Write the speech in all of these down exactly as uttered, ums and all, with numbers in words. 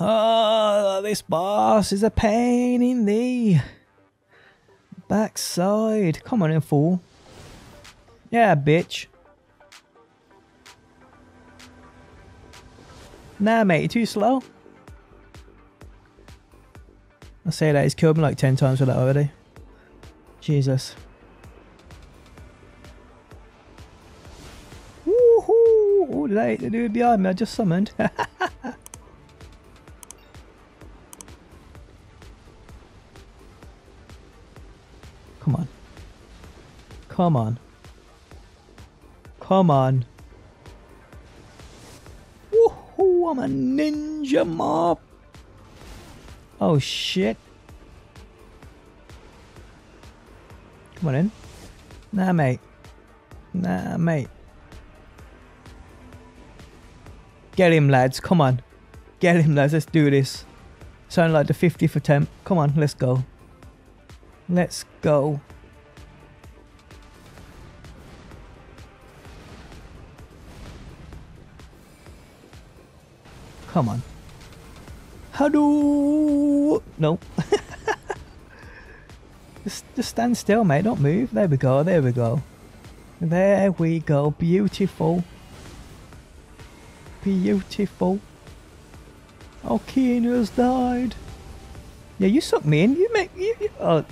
Oh, this boss is a pain in the backside. Come on in, fool. Yeah, bitch. Nah, mate, you're too slow. I say that, he's killed me like ten times with that already. Jesus. Woohoo! Oh, did I hit the dude behind me I just summoned? Come on. Come on. Come on. Woohoo! I'm a ninja mop! Oh shit. Come on in. Nah, mate. Nah, mate. Get him, lads. Come on. Get him, lads. Let's do this. Sound like the fiftieth attempt. Come on, let's go. Let's go. Come on. Hadoo! Nope. just, just stand still, mate. Don't move. There we go. There we go. There we go. Beautiful. Beautiful. Oh, Keena's died. Yeah, you suck me in. You make you. you oh.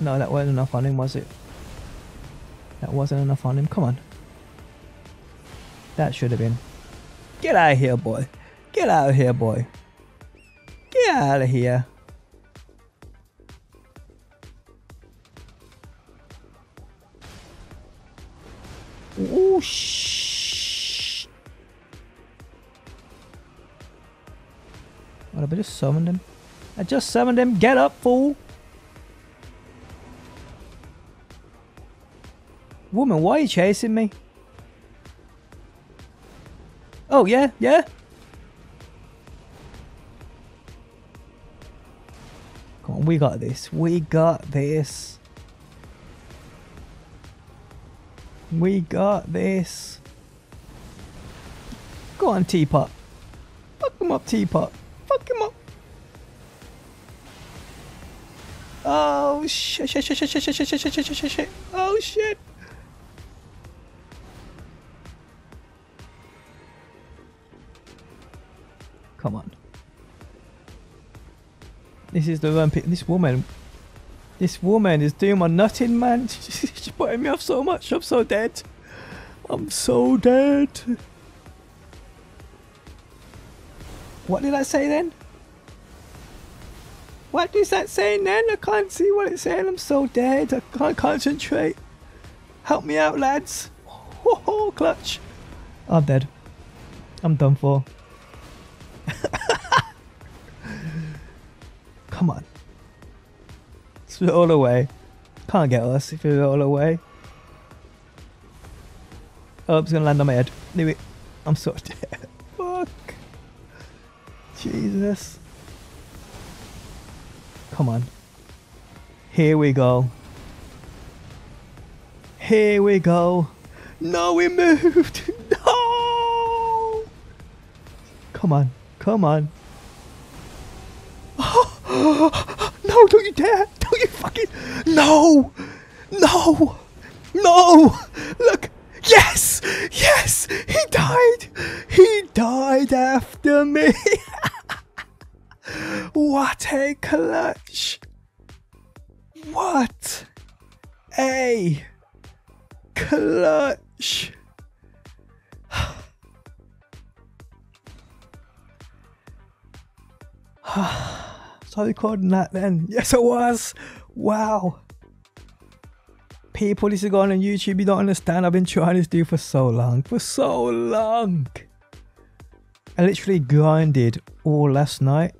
No, that wasn't enough on him, was it? That wasn't enough on him. Come on. That should have been. Get out of here, boy. Get out of here, boy. Get out of here. Oh, shh. What, have I just summoned him? I just summoned him. Get up, fool. Woman, why are you chasing me? Oh, yeah, yeah. We got this. We got this. We got this. Go on, Teapot. Fuck him up, Teapot. Fuck him up. Oh shit! Shit! Shit! Shit! Shit! Shit! Shit! Shit! Shit! Shit! Oh shit! Come on. This is the run pick. This woman, this woman is doing my nutting, man. She's putting me off so much. I'm so dead. I'm so dead. What did I say then? What is that saying then? I can't see what it's saying. I'm so dead. I can't concentrate. Help me out, lads. Ho ho, clutch. I'm dead. I'm done for. Come on. Split all away. Can't get us if we're all away. Oh, it's gonna land on my head. Knew it. I'm so dead. Fuck. Jesus. Come on. Here we go. Here we go. No, we moved. No. Come on. Come on. No, don't you dare! Don't you fucking... No! No! No! Look! Yes! Yes! He died! He died after me! What a clutch! What a clutch! I was recording that then. Yes, it was. Wow. People, this is going on YouTube. You don't understand. I've been trying this dude for so long. For so long. I literally grinded all last night.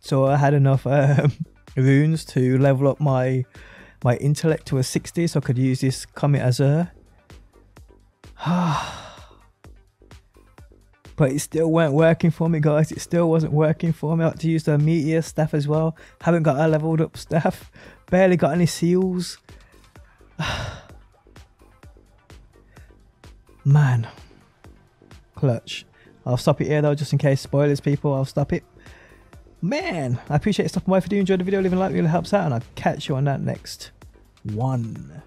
So I had enough um, runes to level up my my intellect to a sixty. So I could use this comet as a... But it still weren't working for me, guys. It still wasn't working for me. I had to use the Meteor Staff as well. Haven't got a leveled up staff. Barely got any seals. Man. Clutch. I'll stop it here though, just in case spoilers, people. I'll stop it. Man, I appreciate it. Stop by. If you do enjoy the video, leave a like, it really helps out, and I'll catch you on that next one.